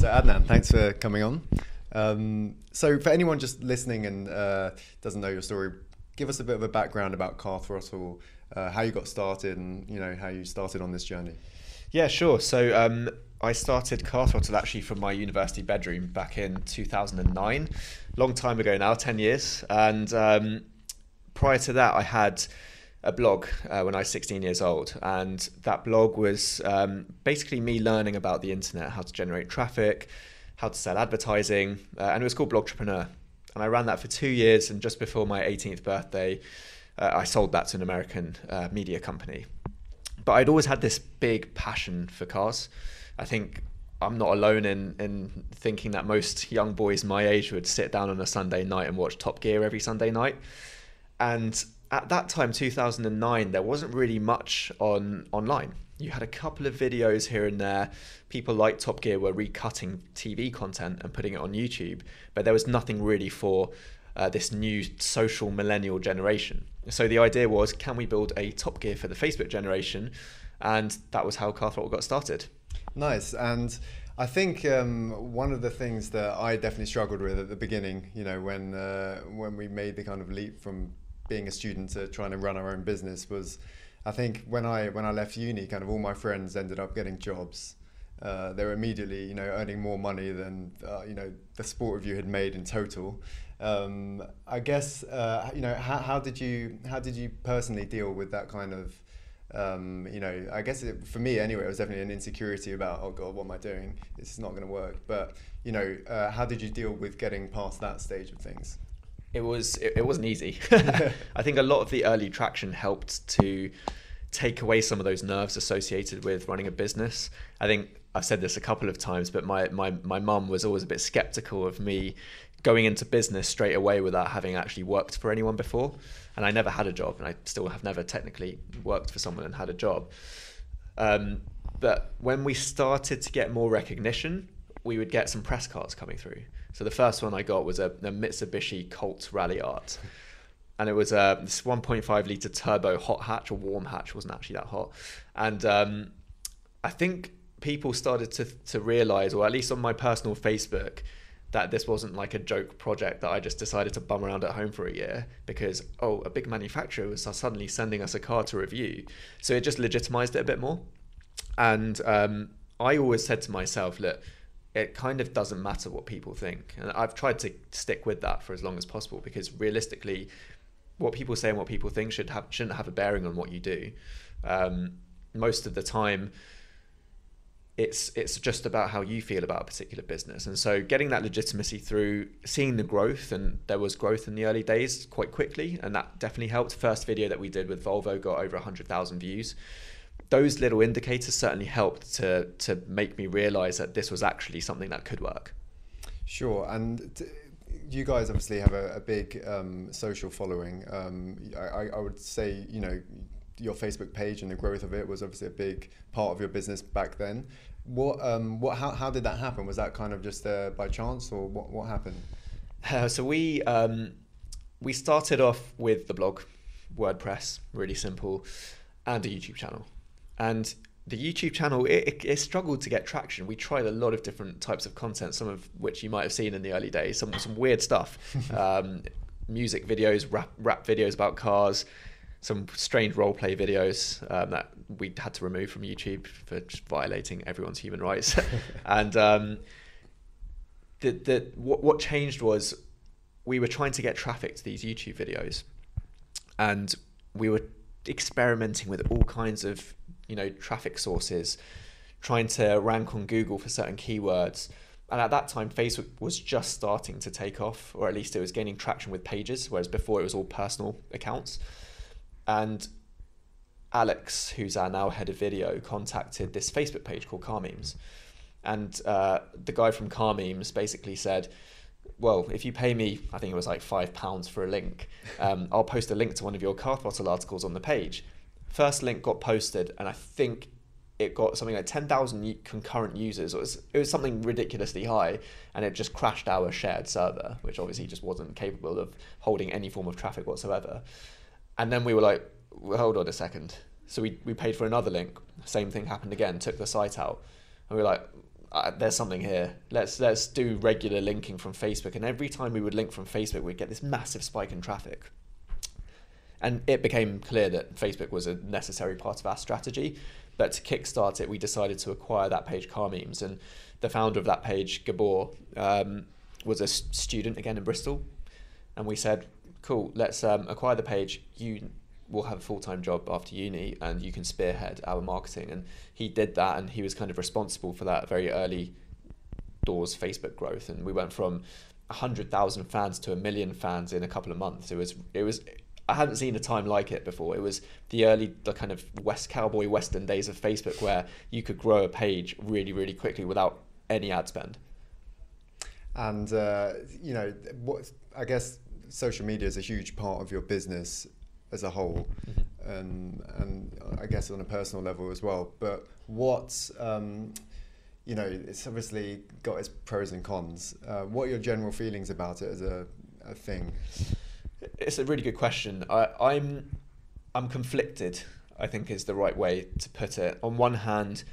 So Adnan, thanks for coming on. So for anyone just listening and doesn't know your story, give us a bit of a background about Car Throttle, how you got started, and how you started on this journey. Yeah, sure. So I started Car Throttle actually from my university bedroom back in 2009, long time ago now, 10 years. And prior to that, I had a blog when I was 16 years old. And that blog was basically me learning about the internet, how to generate traffic, how to sell advertising. And it was called Blogtrepreneur. And I ran that for 2 years. And just before my 18th birthday, I sold that to an American media company. But I'd always had this big passion for cars. I think I'm not alone in thinking that most young boys my age would sit down on a Sunday night and watch Top Gear every Sunday night. And at that time, 2009, there wasn't really much online. You had a couple of videos here and there. People like Top Gear were recutting TV content and putting it on YouTube, but there was nothing really for this new social millennial generation. So the idea was, can we build a Top Gear for the Facebook generation? And that was how Car Throttle got started. Nice. And I think one of the things that I definitely struggled with at the beginning, when we made the kind of leap from being a student to trying to run our own business, was I think when I left uni, kind of all my friends ended up getting jobs. They were immediately earning more money than the sport review had made in total. I guess how did you personally deal with that kind of I guess for me anyway, it was definitely an insecurity about, oh God, what am I doing? This is not going to work. But how did you deal with getting past that stage of things? It wasn't easy. I think a lot of the early traction helped to take away some of those nerves associated with running a business. I think I've said this a couple of times, but my mum was always a bit skeptical of me going into business straight away without having actually worked for anyone before. And I never had a job, and I still have never technically worked for someone and had a job. But when we started to get more recognition, we would get some press cards coming through. So the first one I got was a Mitsubishi Colt Rally Art. And it was this 1.5 litre turbo hot hatch, or warm hatch, wasn't actually that hot. And I think people started to realise, or at least on my personal Facebook, that this wasn't like a joke project that I just decided to bum around at home for a year because, oh, a big manufacturer was suddenly sending us a car to review. So it just legitimised it a bit more. And I always said to myself, look, it kind of doesn't matter what people think. And I've tried to stick with that for as long as possible, because realistically, what people say and what people think shouldn't have a bearing on what you do. Most of the time, it's just about how you feel about a particular business. And so getting that legitimacy through, seeing the growth, and there was growth in the early days quite quickly, and that definitely helped. First video that we did with Volvo got over 100,000 views. Those little indicators certainly helped to make me realize that this was actually something that could work. Sure. And you guys obviously have a big social following. I would say, your Facebook page and the growth of it was obviously a big part of your business back then. How did that happen? Was that kind of just by chance, or what happened? So we started off with the blog, WordPress, really simple, and a YouTube channel. And the YouTube channel, it struggled to get traction. We tried a lot of different types of content, some of which you might have seen in the early days, some weird stuff, music videos, rap videos about cars, some strange role play videos that we had to remove from YouTube for just violating everyone's human rights. And what changed was we were trying to get traffic to these YouTube videos, and we were experimenting with all kinds of traffic sources, trying to rank on Google for certain keywords. And at that time, Facebook was just starting to take off, or at least it was gaining traction with pages, whereas before it was all personal accounts. And Alex, who's our now head of video, contacted this Facebook page called Car Memes. And the guy from Car Memes basically said, well, if you pay me, I think it was like £5 for a link, I'll post a link to one of your Car Throttle articles on the page. First link got posted, and I think it got something like 10,000 concurrent users. It was something ridiculously high, and it just crashed our shared server, which obviously just wasn't capable of holding any form of traffic whatsoever. And then we were like, well, hold on a second. So we paid for another link. Same thing happened again, took the site out. And we were like, there's something here. Let's do regular linking from Facebook. And every time we would link from Facebook, we'd get this massive spike in traffic. And it became clear that Facebook was a necessary part of our strategy. But to kickstart it, we decided to acquire that page, Car Memes. And the founder of that page, Gabor, was a student again in Bristol. And we said, cool, let's acquire the page. You will have a full-time job after uni and you can spearhead our marketing. And he did that, and he was kind of responsible for that very early doors Facebook growth. And we went from 100,000 fans to 1 million fans in a couple of months. It was I hadn't seen a time like it before. It was the kind of cowboy western days of Facebook, where you could grow a page really, really quickly without any ad spend. And you know, I guess social media is a huge part of your business as a whole, and I guess on a personal level as well. But what, you know, it's obviously got its pros and cons. What are your general feelings about it as a thing? It's a really good question. I'm conflicted, I think, is the right way to put it. On one hand,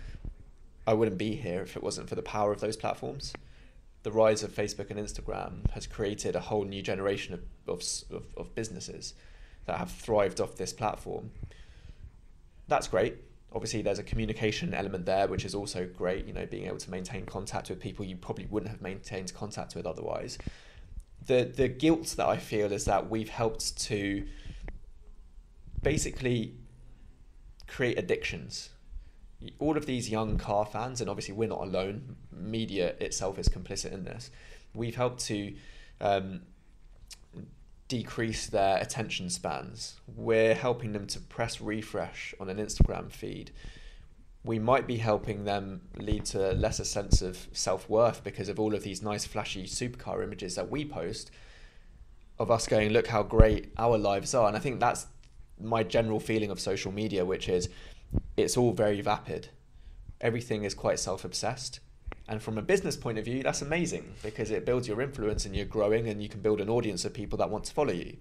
I wouldn't be here if it wasn't for the power of those platforms. The rise of Facebook and Instagram has created a whole new generation of businesses that have thrived off this platform. That's great. Obviously, there's a communication element there, which is also great, you know, being able to maintain contact with people you probably wouldn't have maintained contact with otherwise. The guilt that I feel is that we've helped to basically create addictions. All of these young car fans, and obviously we're not alone, media itself is complicit in this. We've helped to decrease their attention spans. We're helping them to press refresh on an Instagram feed. We might be helping them lead to a lesser sense of self-worth because of all of these nice flashy supercar images that we post of us going, look how great our lives are. And I think that's my general feeling of social media, which is it's all very vapid. Everything is quite self-obsessed. And from a business point of view, that's amazing because it builds your influence and you're growing and you can build an audience of people that want to follow you.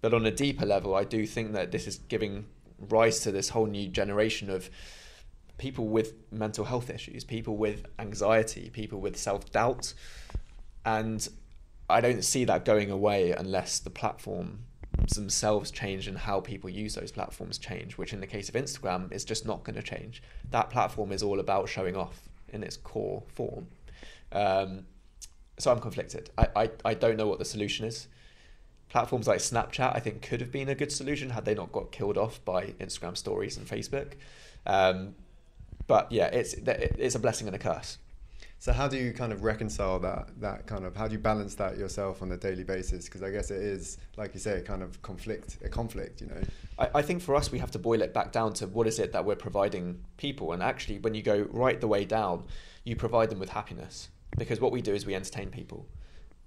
But on a deeper level, I do think that this is giving rise to this whole new generation of people with mental health issues, people with anxiety, people with self-doubt. And I don't see that going away unless the platforms themselves change and how people use those platforms change, which in the case of Instagram is just not going to change. That platform is all about showing off in its core form. So I'm conflicted. I don't know what the solution is. Platforms like Snapchat, I think, could have been a good solution had they not got killed off by Instagram stories and Facebook. But yeah, it's a blessing and a curse. So how do you kind of reconcile that kind of, how do you balance that yourself on a daily basis? Because I guess it is, like you say, a kind of conflict, you know? I think for us, we have to boil it back down to what is it that we're providing people. And actually, when you go right the way down, you provide them with happiness. Because what we do is we entertain people.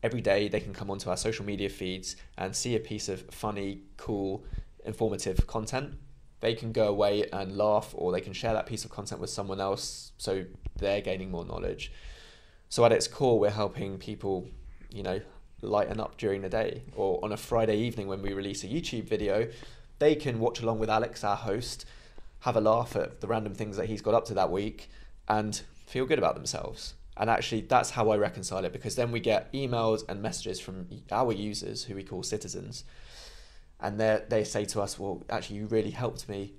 Every day they can come onto our social media feeds and see a piece of funny, cool, informative content. They can go away and laugh, or they can share that piece of content with someone else, so they're gaining more knowledge. So at its core, we're helping people, you know, lighten up during the day. Or on a Friday evening when we release a YouTube video, they can watch along with Alex, our host, have a laugh at the random things that he's got up to that week and feel good about themselves. And actually, that's how I reconcile it, because then we get emails and messages from our users, who we call citizens, and they say to us, well, actually, you really helped me.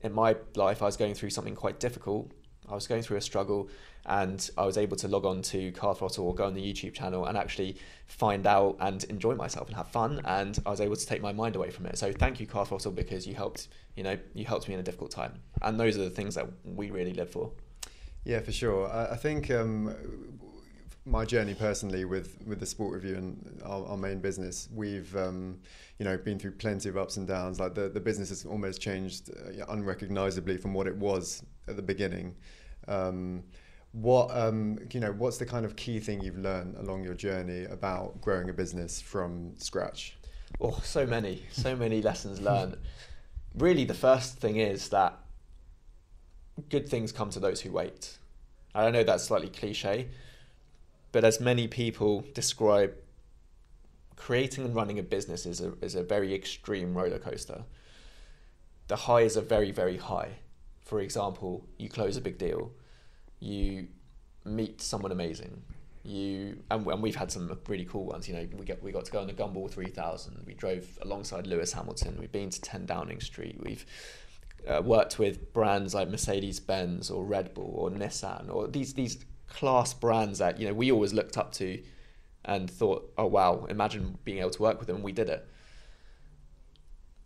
In my life, I was going through something quite difficult. I was going through a struggle, and I was able to log on to Car Throttle or go on the YouTube channel and actually find out and enjoy myself and have fun, and I was able to take my mind away from it. So thank you, Car Throttle, because you helped me in a difficult time. And those are the things that we really live for. Yeah, for sure. I think my journey personally with the Sport Review and our main business, we've you know, been through plenty of ups and downs. Like the business has almost changed unrecognizably from what it was at the beginning. You know, what's the kind of key thing you've learned along your journey about growing a business from scratch? Oh, so many lessons learned. Really, the first thing is that good things come to those who wait. I know that's slightly cliche, but as many people describe, creating and running a business is a very extreme roller coaster. The highs are very, very high. For example, you close a big deal, you meet someone amazing. And we've had some really cool ones. You know, we got to go on the Gumball 3000. We drove alongside Lewis Hamilton. We've been to 10 Downing Street. We've worked with brands like Mercedes-Benz or Red Bull or Nissan, or these class brands that, you know, we always looked up to and thought, oh wow, imagine being able to work with them. And we did it.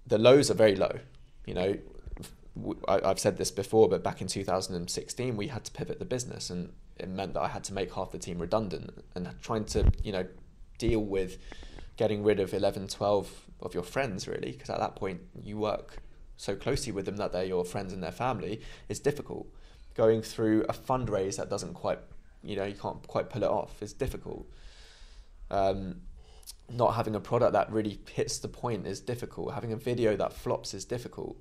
The lows are very low. You know, I've said this before, but back in 2016, we had to pivot the business, and it meant that I had to make half the team redundant, and trying to, you know, deal with getting rid of 11, 12 of your friends, really, because at that point you work so closely with them that they're your friends and their family, is difficult. Going through a fundraise that doesn't quite, you know, you can't quite pull it off, is difficult. Not having a product that really hits the point is difficult. Having a video that flops is difficult.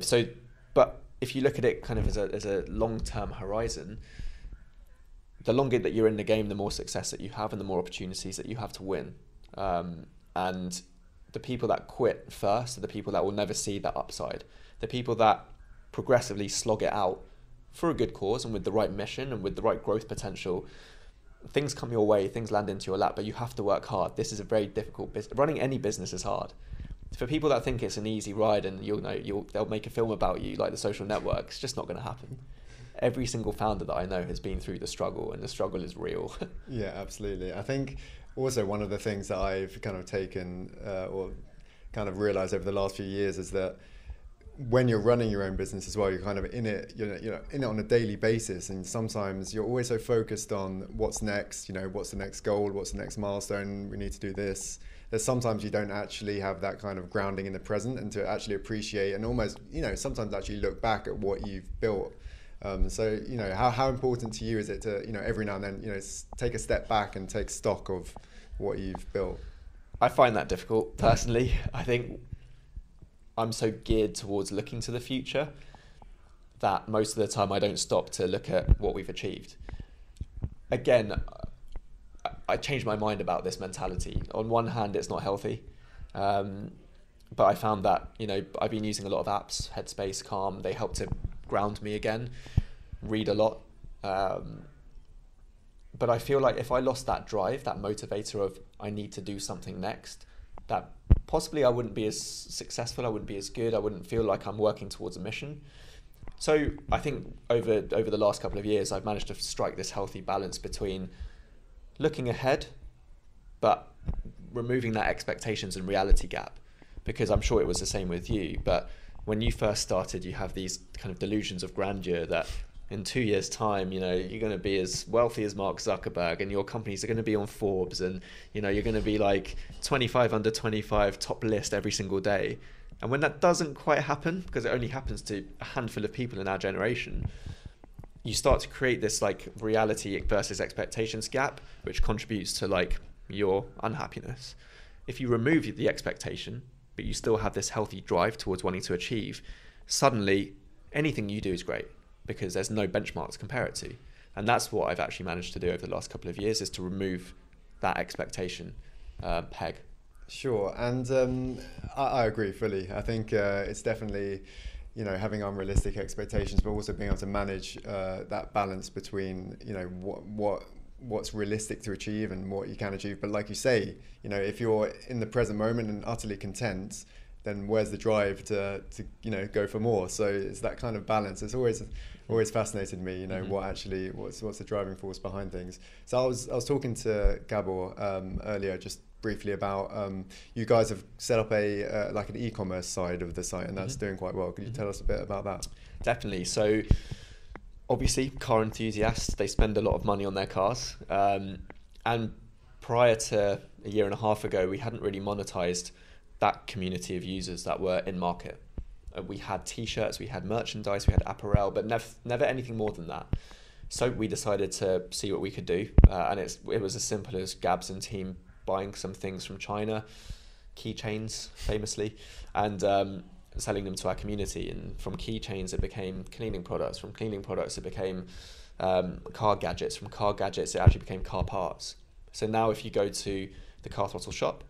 So, but if you look at it kind of as a long-term horizon, the longer that you're in the game, the more success that you have and the more opportunities that you have to win. And the people that quit first are the people that will never see that upside. The people that progressively slog it out for a good cause and with the right mission and with the right growth potential, things come your way, things land into your lap, but you have to work hard. This is a very difficult business. Running any business is hard. For people that think it's an easy ride and they'll make a film about you, like The Social Network, it's just not going to happen. Every single founder that I know has been through the struggle, and the struggle is real. Yeah, absolutely. I think also one of the things that I've kind of taken or kind of realized over the last few years is that when you're running your own business as well, you're kind of in it, you know, in it on a daily basis, and sometimes you're always so focused on what's next, you know, what's the next goal, what's the next milestone, we need to do this. There's sometimes you don't actually have that kind of grounding in the present and to actually appreciate and almost, you know, sometimes actually look back at what you've built. So, you know, how important to you is it to, you know, every now and then, you know, take a step back and take stock of what you've built? I find that difficult personally. I think I'm so geared towards looking to the future that most of the time I don't stop to look at what we've achieved. Again, I changed my mind about this mentality. On one hand, it's not healthy, but I found that, you know, I've been using a lot of apps, Headspace, Calm. They help to ground me again, read a lot. But I feel like if I lost that drive, that motivator of I need to do something next, that possibly I wouldn't be as successful, I wouldn't be as good, I wouldn't feel like I'm working towards a mission. So I think over the last couple of years, I've managed to strike this healthy balance between looking ahead, but removing that expectations and reality gap, because I'm sure it was the same with you. But when you first started, you have these kind of delusions of grandeur that in 2 years' time, you know, you're going to be as wealthy as Mark Zuckerberg, and your companies are going to be on Forbes, and, you know, you're going to be like 25 under 25 top list every single day. And when that doesn't quite happen, because it only happens to a handful of people in our generation, you start to create this like reality versus expectations gap, which contributes to like your unhappiness. If you remove the expectation, but you still have this healthy drive towards wanting to achieve, suddenly anything you do is great, because there's no benchmark to compare it to. And that's what I've actually managed to do over the last couple of years, is to remove that expectation peg. Sure, and I agree fully. I think it's definitely, you know, having unrealistic expectations, but also being able to manage that balance between, you know, what's realistic to achieve and what you can achieve. But like you say, you know, if you're in the present moment and utterly content, then where's the drive to you know, go for more? So it's that kind of balance. It's always fascinated me, you know, mm-hmm. what's the driving force behind things. So I was talking to Gabor earlier, just briefly about you guys have set up a like an e-commerce side of the site, and that's mm-hmm. doing quite well. Could you mm-hmm. tell us a bit about that? Definitely. So obviously car enthusiasts, they spend a lot of money on their cars. And prior to a year and a half ago, we hadn't really monetized that community of users that were in market. We had t-shirts, we had merchandise, we had apparel, but never anything more than that. So we decided to see what we could do. And it was as simple as Gabs and team buying some things from China, keychains famously, and selling them to our community. And from keychains, it became cleaning products. From cleaning products, it became car gadgets. From car gadgets, it actually became car parts. So now if you go to the Car Throttle shop,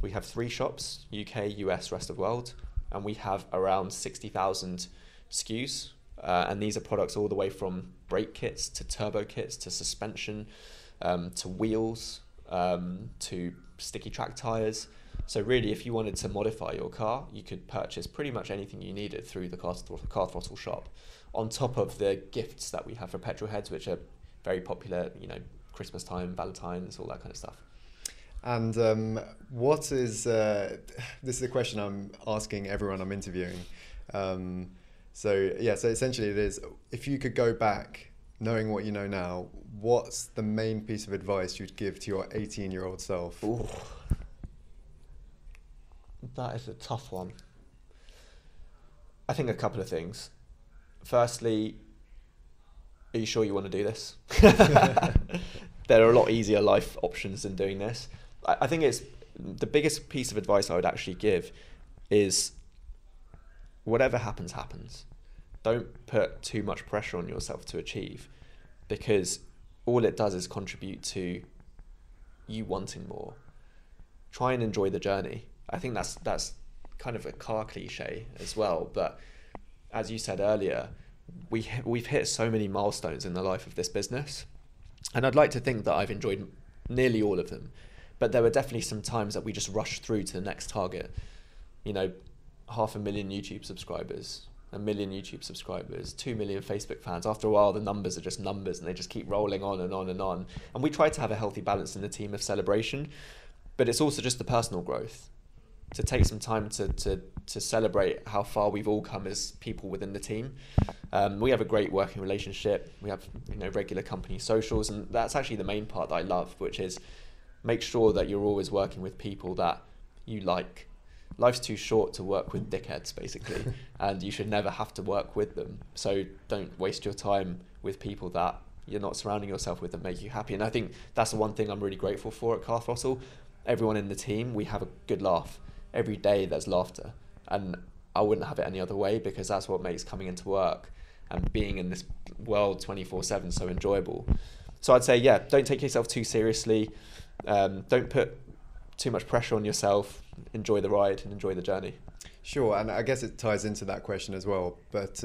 we have 3 shops, UK, US, rest of world, and we have around 60,000 SKUs And these are products all the way from brake kits to turbo kits to suspension to wheels to sticky track tires. So really, if you wanted to modify your car, you could purchase pretty much anything you needed through the Car Throttle shop, on top of the gifts that we have for petrol heads, which are very popular, you know, Christmas time, Valentine's, all that kind of stuff. And what is, this is a question I'm asking everyone I'm interviewing. So yeah, so essentially it is, if you could go back, knowing what you know now, what's the main piece of advice you'd give to your 18-year-old self? Ooh. That is a tough one. I think a couple of things. Firstly, are you sure you want to do this? There are a lot easier life options than doing this. I think it's the biggest piece of advice I would actually give is whatever happens, happens. Don't put too much pressure on yourself to achieve, because all it does is contribute to you wanting more. Try and enjoy the journey. I think that's kind of a car cliche as well, but as you said earlier, we've hit so many milestones in the life of this business, and I'd like to think that I've enjoyed nearly all of them, but there were definitely some times that we just rushed through to the next target. You know, 500,000 YouTube subscribers, 1 million YouTube subscribers, 2 million Facebook fans. After a while, the numbers are just numbers, and they just keep rolling on and on and on. And we try to have a healthy balance in the team of celebration, but it's also just the personal growth. To take some time to celebrate how far we've all come as people within the team. We have a great working relationship. We have, you know, regular company socials, and that's actually the main part that I love, which is make sure that you're always working with people that you like. Life's too short to work with dickheads, basically, and you should never have to work with them. So don't waste your time with people that you're not surrounding yourself with that make you happy. And I think that's the one thing I'm really grateful for at Car Throttle. Everyone in the team, we have a good laugh. Every day there's laughter, and I wouldn't have it any other way, because that's what makes coming into work and being in this world 24/7 so enjoyable. So I'd say, yeah, don't take yourself too seriously. Don't put too much pressure on yourself. Enjoy the ride and enjoy the journey. Sure, and I guess it ties into that question as well, but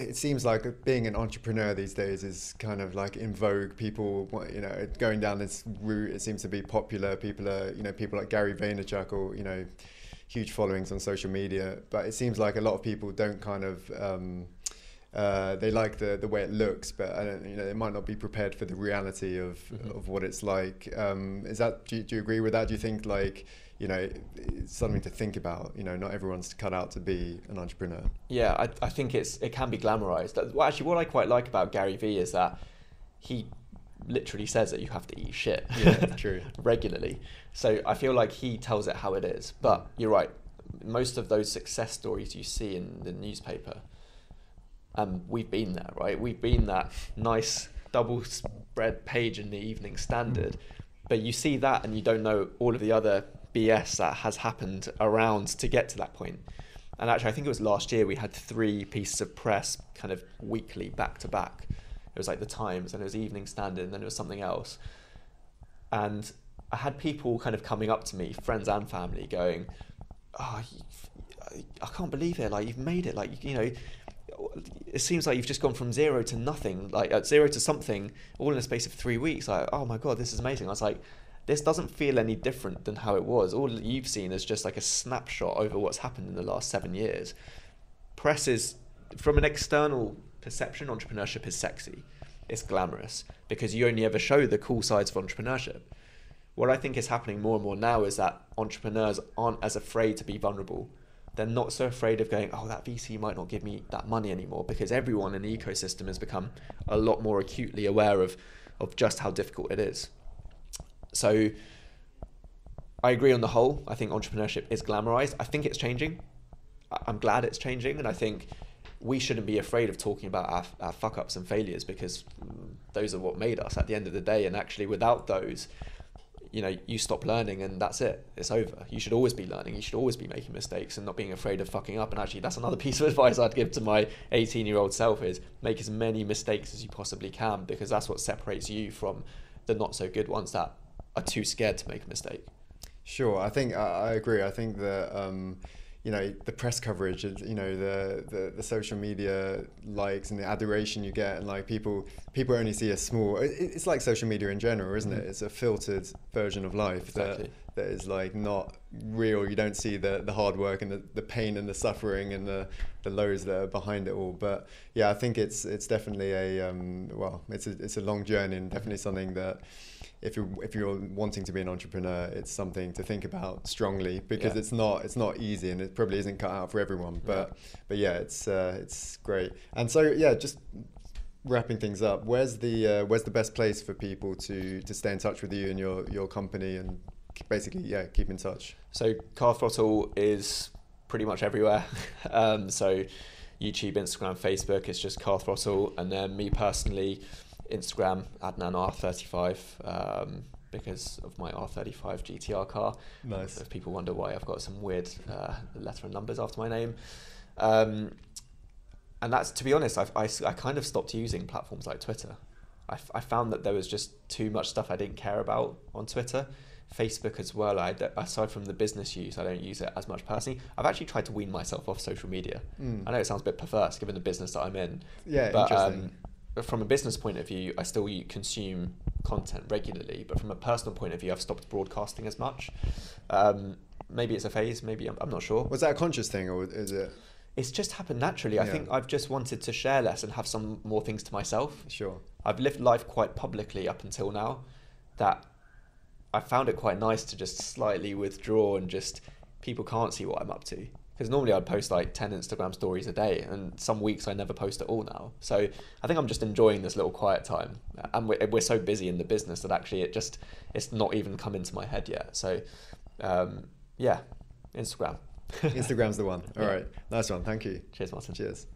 it seems like being an entrepreneur these days is kind of like in vogue. People, you know, going down this route, it seems to be popular. People are, you know, people like Gary Vaynerchuk, or, you know, huge followings on social media. But it seems like a lot of people don't kind of, they like the way it looks, but I don't, you know, they might not be prepared for the reality of, mm-hmm. of what it's like. Is that, do you agree with that? Do you think, like, you know, it's something to think about, you know, not everyone's cut out to be an entrepreneur? Yeah, I think it can be glamorized. Well, actually, what I quite like about Gary Vee is that he literally says that you have to eat shit. Yeah, true. Regularly. So I feel like he tells it how it is, but you're right. Most of those success stories you see in the newspaper, we've been there, right? We've been that nice double spread page in the Evening Standard, but you see that and you don't know all of the other BS that has happened around to get to that point. And actually, I think it was last year, we had 3 pieces of press kind of weekly back to back. It was like The Times, and it was Evening Standard, and then it was something else. And I had people kind of coming up to me, friends and family, going, "Oh, I can't believe it! Like, you've made it! Like, you know, it seems like you've just gone from zero to nothing, like zero to something, all in a space of 3 weeks. Like, oh my God, this is amazing!" I was like, this doesn't feel any different than how it was. All you've seen is just like a snapshot over what's happened in the last 7 years. Press is, from an external perception, entrepreneurship is sexy. It's glamorous, because you only ever show the cool sides of entrepreneurship. What I think is happening more and more now is that entrepreneurs aren't as afraid to be vulnerable. They're not so afraid of going, oh, that VC might not give me that money anymore, because everyone in the ecosystem has become a lot more acutely aware of just how difficult it is. So I agree on the whole. I think entrepreneurship is glamorized. I think it's changing. I'm glad it's changing. And I think we shouldn't be afraid of talking about our fuck-ups and failures, because those are what made us at the end of the day. And actually, without those, you know, you stop learning and that's it. It's over. You should always be learning. You should always be making mistakes and not being afraid of fucking up. And actually, that's another piece of advice I'd give to my 18-year-old self is make as many mistakes as you possibly can, because that's what separates you from the not-so-good ones that are too scared to make a mistake. Sure, I think I agree. I think that you know, the press coverage, you know, the social media likes and the adoration you get, and like people only see a small. It's like social media in general, isn't it? It's a filtered version of life that is like not real. You don't see the hard work and the pain and the suffering and the lows that are behind it all. But yeah, I think it's definitely a it's a long journey, and definitely something that, if you're wanting to be an entrepreneur, it's something to think about strongly, because it's not easy, and it probably isn't cut out for everyone, but yeah, it's great. And so yeah, just wrapping things up, where's the best place for people to stay in touch with you and your company, and basically keep in touch? So Car Throttle is pretty much everywhere. So YouTube, Instagram, Facebook, it's just Car Throttle. And then me personally, Instagram, Adnan R35, because of my R35 GTR car. Nice. If people wonder why I've got some weird letter and numbers after my name. And that's, to be honest, I kind of stopped using platforms like Twitter. I found that there was just too much stuff I didn't care about on Twitter. Facebook as well, aside from the business use, I don't use it as much personally. I've actually tried to wean myself off social media. I know it sounds a bit perverse given the business that I'm in. Yeah, but, interesting. From a business point of view, I still consume content regularly, but from a personal point of view, I've stopped broadcasting as much. Maybe it's a phase, maybe I'm not sure. Was that a conscious thing, or is it? It's just happened naturally. I think I've just wanted to share less and have some more things to myself. Sure. I've lived life quite publicly up until now, that I found it quite nice to just slightly withdraw, and just people can't see what I'm up to. Because normally I'd post like 10 Instagram stories a day, and some weeks I never post at all now. So I think I'm just enjoying this little quiet time. And we're so busy in the business that actually it's not even come into my head yet. So Instagram's the one. All right, nice one, thank you. Cheers, Martin. Cheers.